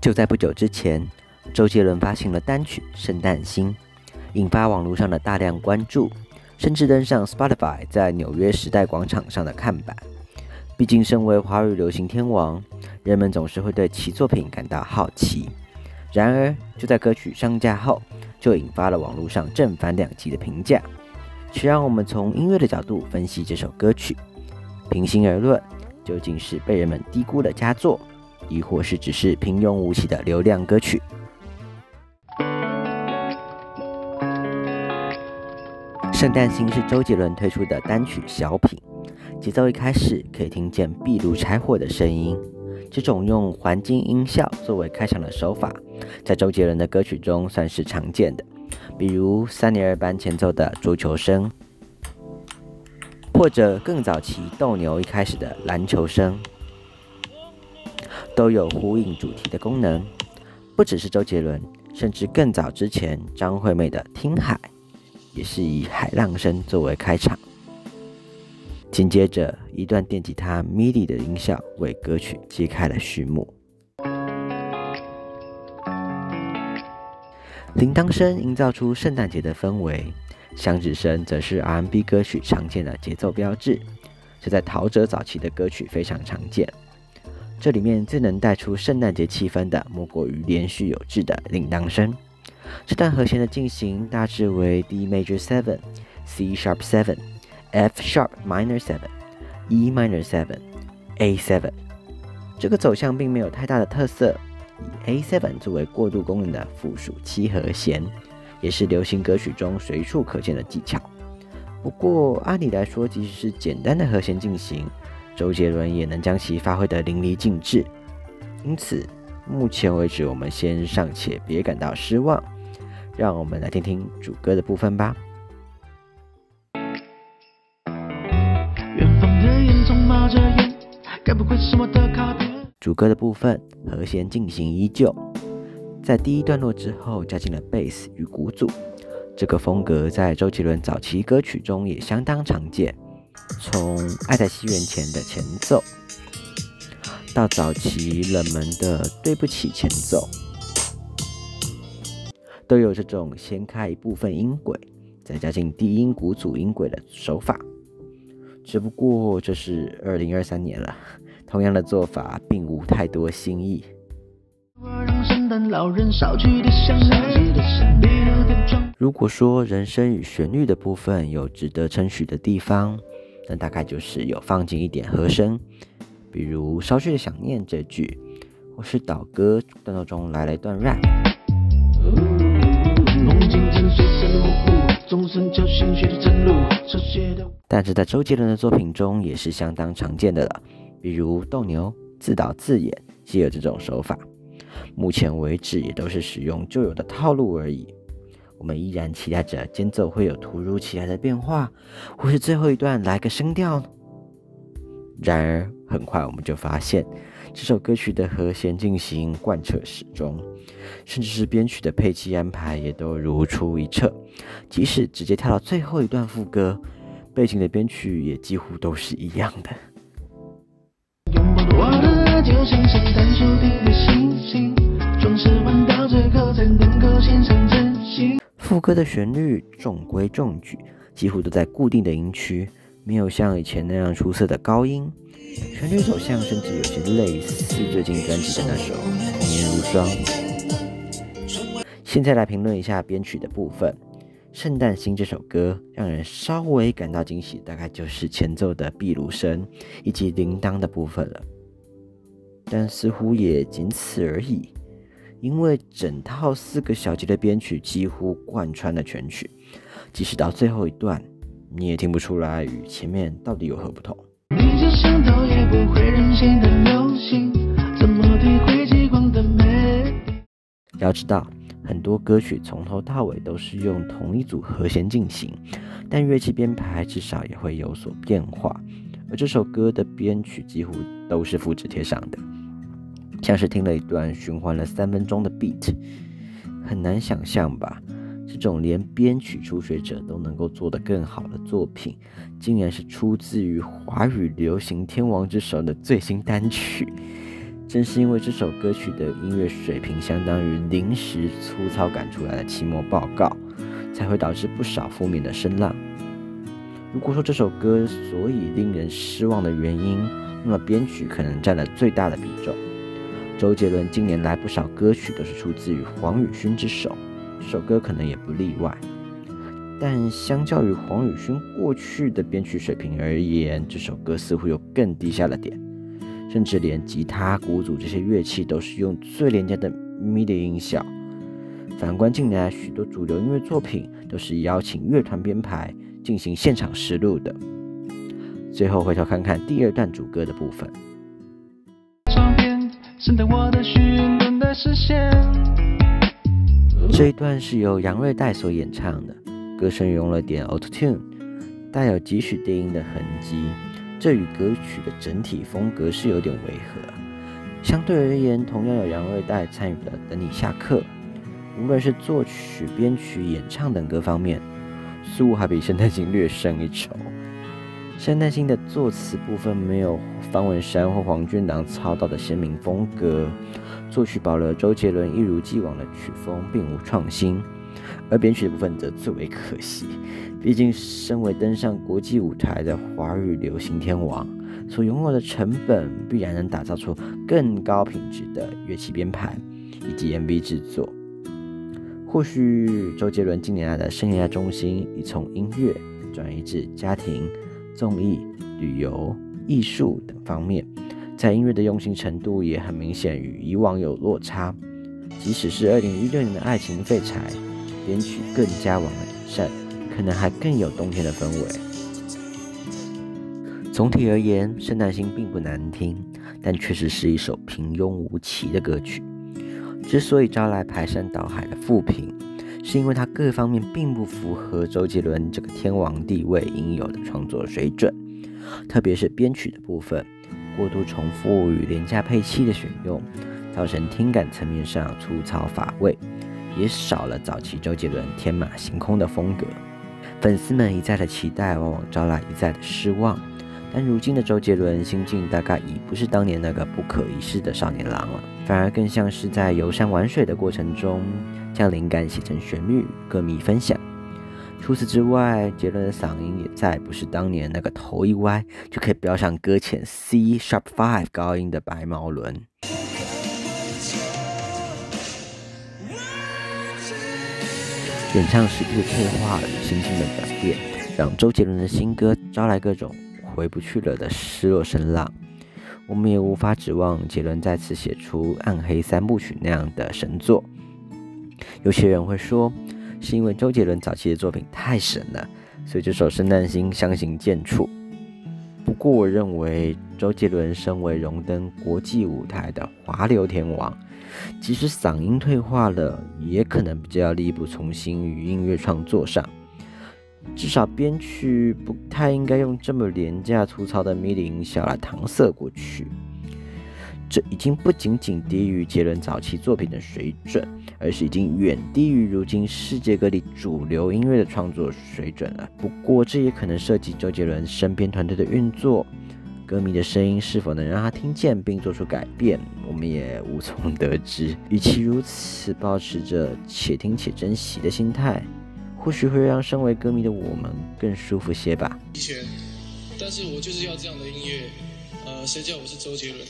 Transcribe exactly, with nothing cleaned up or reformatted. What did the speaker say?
就在不久之前，周杰伦发行了单曲《圣诞星》，引发网络上的大量关注，甚至登上 Spotify 在纽约时代广场上的看板。毕竟身为华语流行天王，人们总是会对其作品感到好奇。然而就在歌曲上架后，就引发了网络上正反两极的评价。且让我们从音乐的角度分析这首歌曲，平心而论，究竟是被人们低估的佳作，亦或是只是平庸无奇的流量歌曲？圣诞星是周杰伦推出的单曲小品，节奏一开始可以听见壁炉柴火的声音，这种用环境音效作为开场的手法，在周杰伦的歌曲中算是常见的，比如三年二班前奏的《足球声》，或者更早期斗牛一开始的《篮球声》，都有呼应主题的功能。不只是周杰伦，甚至更早之前张惠妹的《听海》也是以海浪声作为开场，紧接着一段电吉他 M I D I 的音效为歌曲揭开了序幕。铃铛声营造出圣诞节的氛围，响指声则是 R and B 歌曲常见的节奏标志，这在陶喆早期的歌曲非常常见。这里面最能带出圣诞节气氛的，莫过于连续有致的铃铛声。这段和弦的进行大致为 D major seven、C sharp seven、F sharp minor seven、E minor seven、A seven。这个走向并没有太大的特色，以 A seven 作为过渡功能的附属七和弦，也是流行歌曲中随处可见的技巧。不过按理来说，即使是简单的和弦进行，周杰伦也能将其发挥得淋漓尽致。因此，目前为止我们先尚且别感到失望，让我们来听听主歌的部分吧。主歌的部分和弦进行依旧，在第一段落之后加进了贝斯与鼓组，这个风格在周杰伦早期歌曲中也相当常见，从《爱在西元前》的前奏到早期冷门的《对不起》前奏，都有这种先开一部分音轨，再加进低音鼓组音轨的手法。只不过这是二零二三年了，同样的做法并无太多新意。如果说人声与旋律的部分有值得称许的地方，那大概就是有放进一点和声，比如捎去的想念这句，或是倒歌段落中来了一段 rap。 但是在周杰伦的作品中也是相当常见的了，比如斗牛、自导自演皆有这种手法，目前为止也都是使用旧有的套路而已。我们依然期待着间奏会有突如其来的变化，或是最后一段来个声调。然而很快我们就发现，这首歌曲的和弦进行贯彻始终，甚至是编曲的配器安排也都如出一辙。即使直接跳到最后一段副歌，背景的编曲也几乎都是一样的。副歌的旋律中规中矩，几乎都在固定的音区，没有像以前那样出色的高音，旋律走向甚至有些类似最近专辑的那首《红颜如霜》。现在来评论一下编曲的部分，《圣诞星》这首歌让人稍微感到惊喜，大概就是前奏的壁炉声以及铃铛的部分了，但似乎也仅此而已，因为整套四个小节的编曲几乎贯穿了全曲，即使到最后一段你也听不出来与前面到底有何不同。要知道，很多歌曲从头到尾都是用同一组和弦进行，但乐器编排至少也会有所变化，而这首歌的编曲几乎都是复制贴上的，像是听了一段循环了三分钟的 beat， 很难想象吧，这种连编曲初学者都能够做得更好的作品，竟然是出自于华语流行天王之手的最新单曲，正是因为这首歌曲的音乐水平相当于临时粗糙赶出来的期末报告，才会导致不少负面的声浪。如果说这首歌所以令人失望的原因，那么编曲可能占了最大的比重。周杰伦近年来不少歌曲都是出自于黄宇勋之手，这首歌可能也不例外。但相较于黄宇勋过去的编曲水平而言，这首歌似乎有更低下的点，甚至连吉他、鼓组这些乐器都是用最廉价的 M I D I 音效。反观近年来许多主流音乐作品都是邀请乐团编排进行现场实录的。最后回头看看第二段主歌的部分。这一段是由杨瑞代所演唱的，歌声用了点 autotune， 带有几许电音的痕迹，这与歌曲的整体风格是有点违和。相对而言，同样有杨瑞代参与的《等你下课》，无论是作曲、编曲、演唱等各方面，似乎还比圣诞星略胜一筹。圣诞星的作词部分没有方文山或黄俊郎操刀的鲜明风格，作曲保留周杰伦一如既往的曲风，并无创新。而编曲的部分则最为可惜，毕竟身为登上国际舞台的华语流行天王，所拥有的成本必然能打造出更高品质的乐器编排以及 M V 制作。或许周杰伦近年来的生涯中心已从音乐转移至家庭、综艺、旅游、艺术等方面，在音乐的用心程度也很明显与以往有落差。即使是二零一六年的《爱情废柴》，编曲更加完善，可能还更有冬天的氛围。总体而言，《圣诞星》并不难听，但确实是一首平庸无奇的歌曲。之所以招来排山倒海的负评，是因为它各方面并不符合周杰伦这个天王地位应有的创作水准，特别是编曲的部分，过度重复与廉价配器的选用，造成听感层面上粗糙乏味，也少了早期周杰伦天马行空的风格。粉丝们一再的期待往往招来一再的失望，但如今的周杰伦心境大概已不是当年那个不可一世的少年郎了，反而更像是在游山玩水的过程中将灵感写成旋律与歌迷分享。除此之外，杰伦的嗓音也再不是当年那个头一歪就可以飙上歌前 C sharp five 高音的白毛伦。演唱时机的退化与心境的转变，让周杰伦的新歌招来各种回不去了的失落声浪。我们也无法指望杰伦再次写出暗黑三部曲那样的神作。有些人会说，是因为周杰伦早期的作品太神了，所以这首《圣诞星》相形见绌。不过我认为，周杰伦身为荣登国际舞台的华流天王，即使嗓音退化了，也可能比较力不从心于音乐创作上。至少编曲不太应该用这么廉价粗糙的 M I D I 音效来搪塞过去，这已经不仅仅低于杰伦早期作品的水准，而是已经远低于如今世界各地主流音乐的创作水准了。不过这也可能涉及周杰伦身边团队的运作，歌迷的声音是否能让他听见并做出改变，我们也无从得知。与其如此保持着且听且珍惜的心态，或许会让身为歌迷的我们更舒服些吧。但是我就是要这样的音乐，呃，谁叫我是周杰伦？